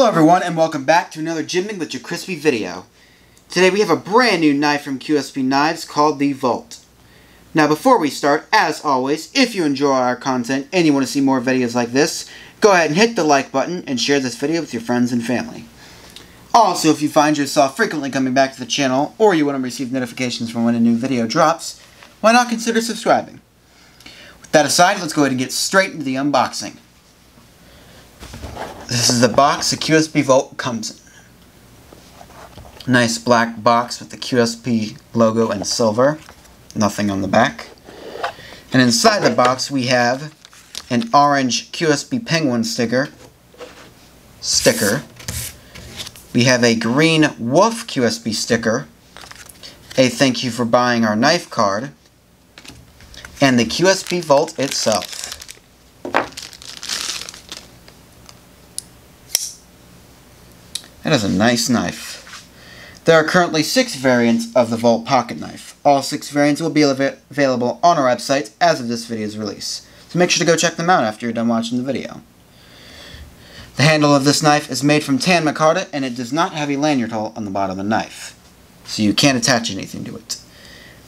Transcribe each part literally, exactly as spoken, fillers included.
Hello everyone, and welcome back to another Jimping with Jacrispy video. Today we have a brand new knife from Q S P Knives called the Vault. Now before we start, as always, if you enjoy our content and you want to see more videos like this, go ahead and hit the like button and share this video with your friends and family. Also, if you find yourself frequently coming back to the channel, or you want to receive notifications from when a new video drops, why not consider subscribing? With that aside, let's go ahead and get straight into the unboxing. This is the box the Q S P Vault comes in. Nice black box with the Q S P logo and silver. Nothing on the back. And inside the box we have an orange Q S P Penguin sticker. Sticker. We have a green Wolf Q S P sticker. A thank you for buying our knife card. And the Q S P Vault itself. That is a nice knife. There are currently six variants of the Vault pocket knife. All six variants will be av available on our website as of this video's release, so make sure to go check them out after you're done watching the video. The handle of this knife is made from tan micarta, and it does not have a lanyard hole on the bottom of the knife, so you can't attach anything to it.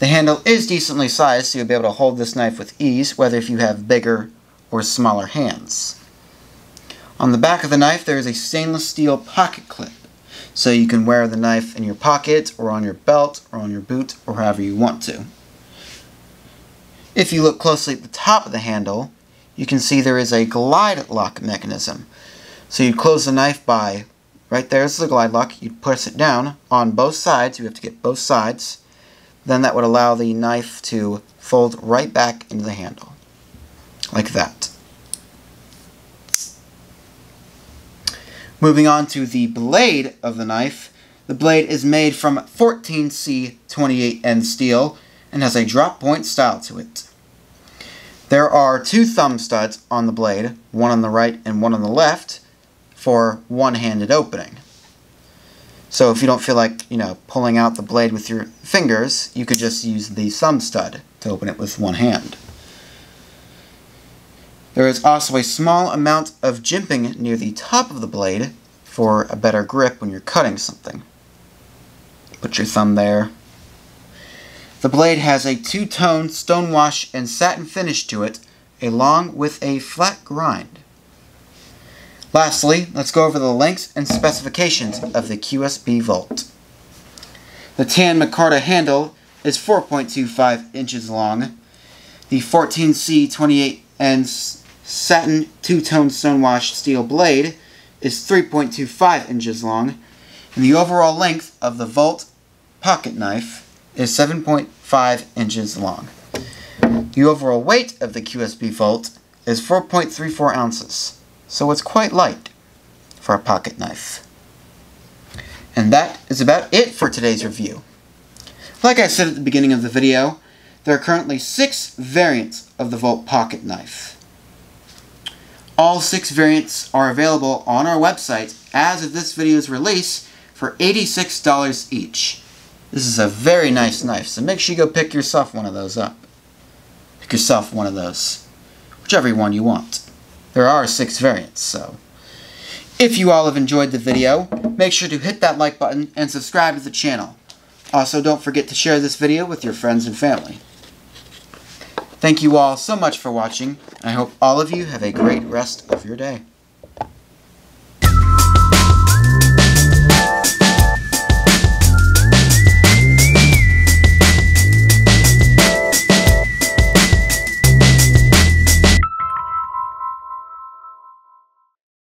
The handle is decently sized, so you'll be able to hold this knife with ease, whether if you have bigger or smaller hands. On the back of the knife, there is a stainless steel pocket clip, so you can wear the knife in your pocket, or on your belt, or on your boot, or however you want to. If you look closely at the top of the handle, you can see there is a Glyde Lock mechanism. So you close the knife by, right there is the Glyde Lock, you press it down on both sides, you have to get both sides, then that would allow the knife to fold right back into the handle, like that. Moving on to the blade of the knife, the blade is made from fourteen C twenty-eight N steel and has a drop point style to it. There are two thumb studs on the blade, one on the right and one on the left, for one-handed opening. So if you don't feel like, you know, pulling out the blade with your fingers, you could just use the thumb stud to open it with one hand. There is also a small amount of jimping near the top of the blade for a better grip when you're cutting something. Put your thumb there. The blade has a two-tone stonewash and satin finish to it, along with a flat grind. Lastly, let's go over the lengths and specifications of the Q S P Vault. The tan micarta handle is four point two five inches long. The fourteen C twenty-eight N satin two-tone stonewashed steel blade is three point two five inches long, and the overall length of the Vault pocket knife is seven point five inches long. The overall weight of the Q S P Vault is four point three four ounces, so it's quite light for a pocket knife. And that is about it for today's review. Like I said at the beginning of the video, there are currently six variants of the Vault pocket knife. All six variants are available on our website as of this video's release for eighty-six dollars each. This is a very nice knife, so make sure you go pick yourself one of those up. Pick yourself one of those, whichever one you want. There are six variants, so. If you all have enjoyed the video, make sure to hit that like button and subscribe to the channel. Also, don't forget to share this video with your friends and family. Thank you all so much for watching. I hope all of you have a great rest of your day.